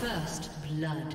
First blood.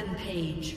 Rampage.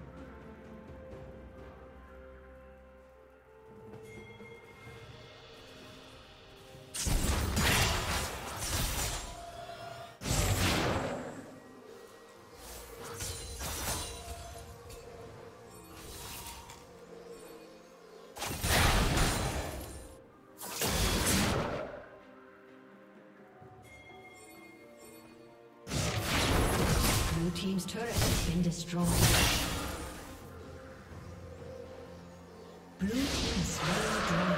team's turret has been destroyed. Blue team slain the dragon.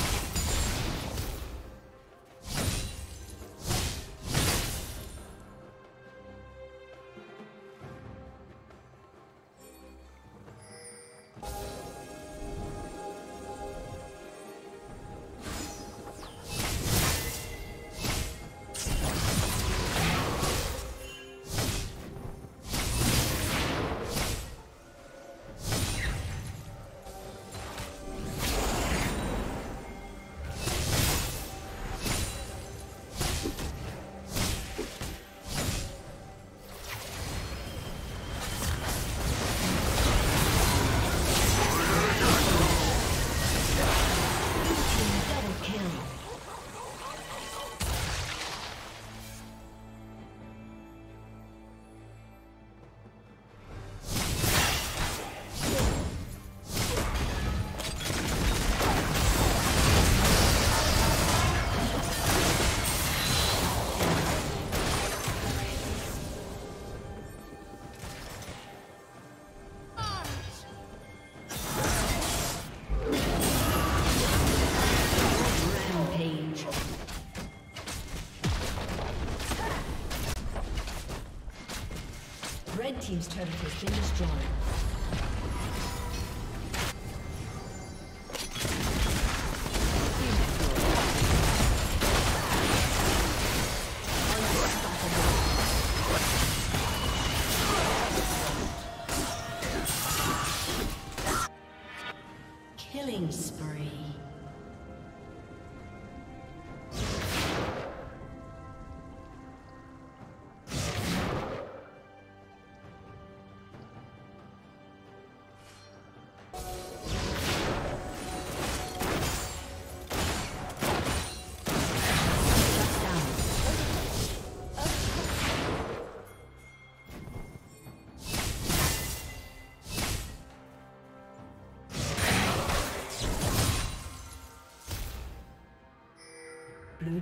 Team's turret has been destroyed. Blue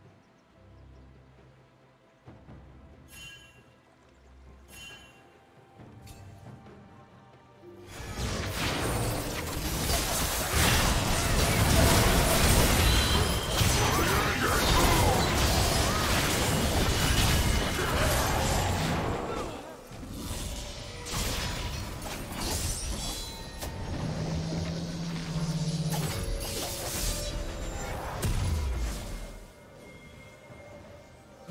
been destroyed.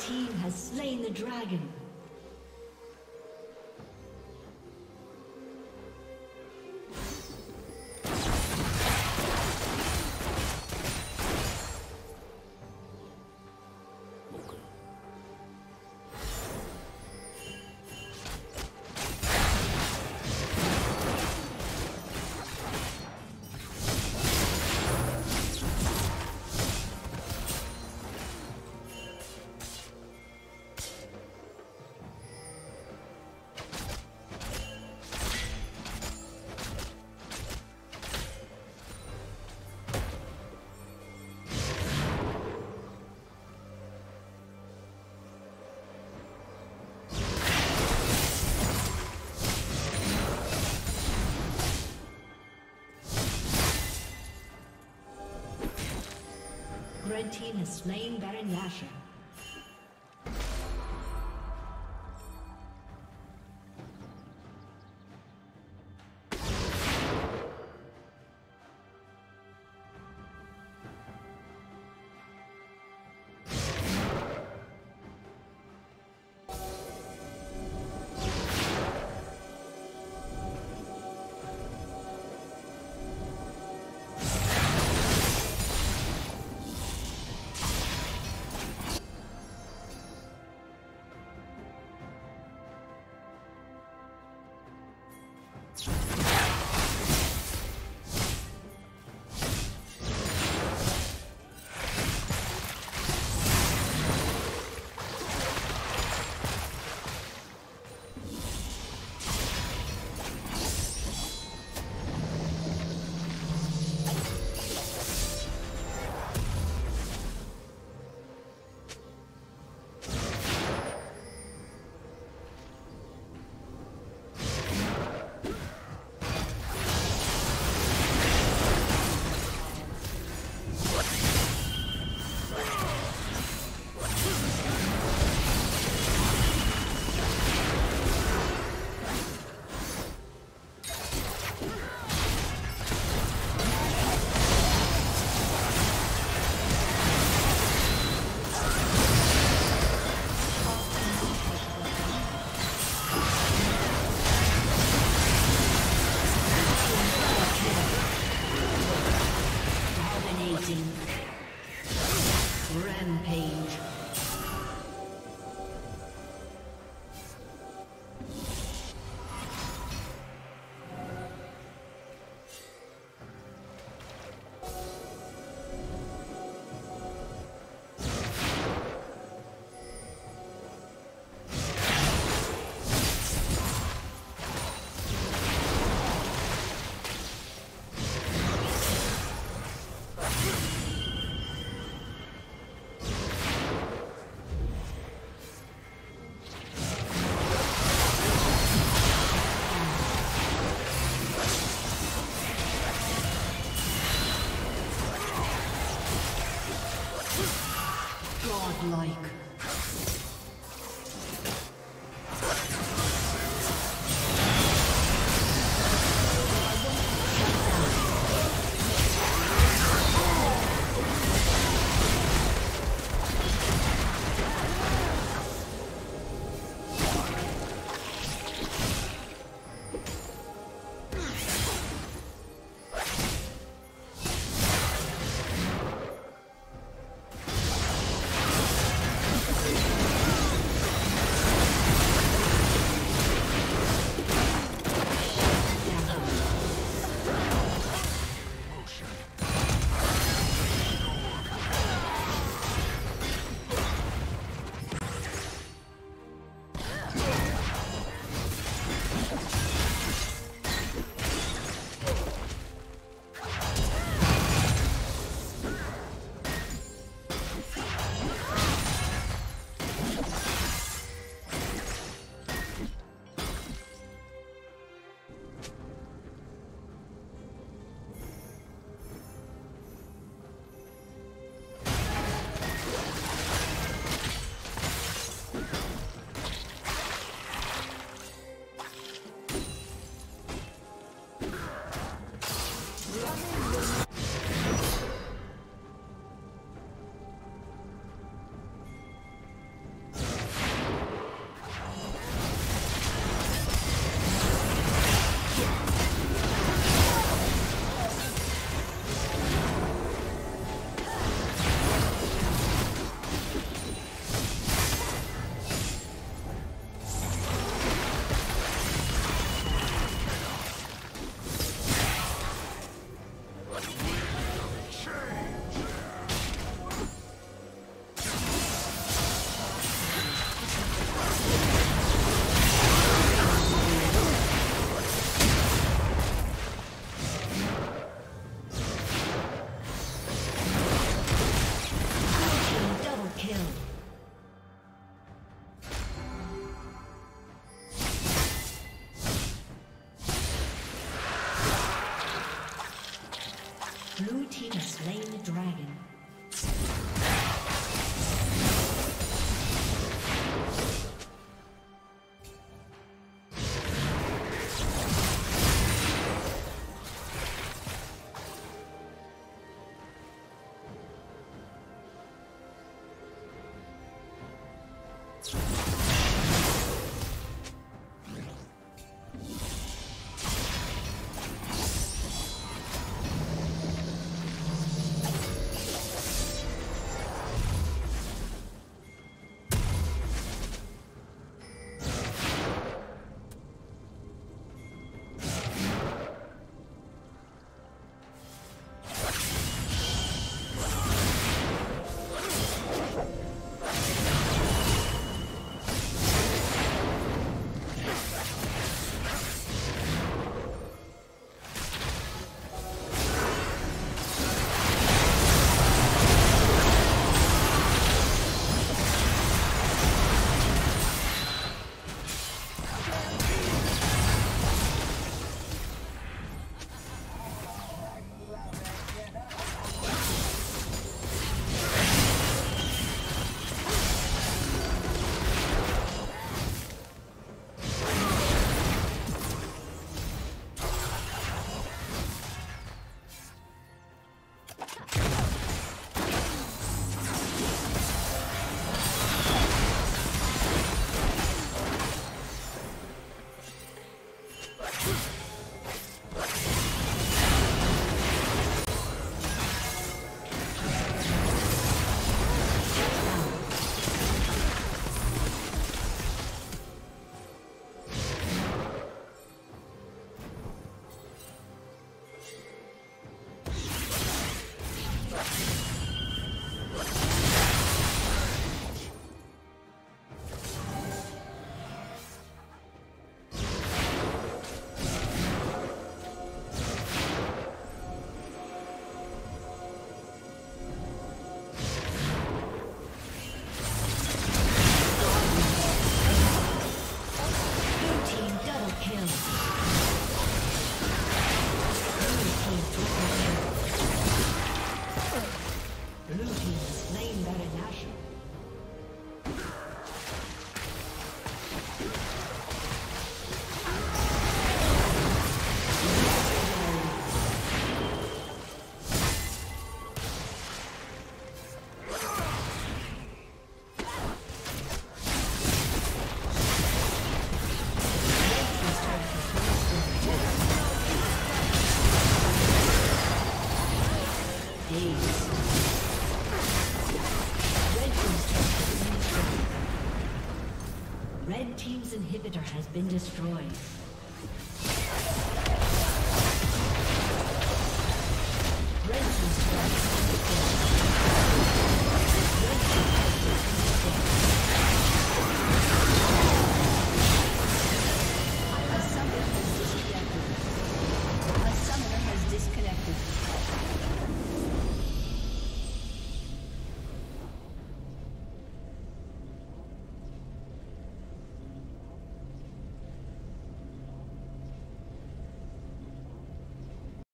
team has slain the dragon. Red team has slain Baron Nashor. Like Red team's inhibitor has been destroyed.